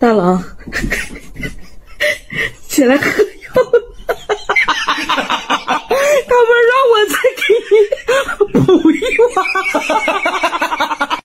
大郎，起来喝药。他们让我再给你补一碗。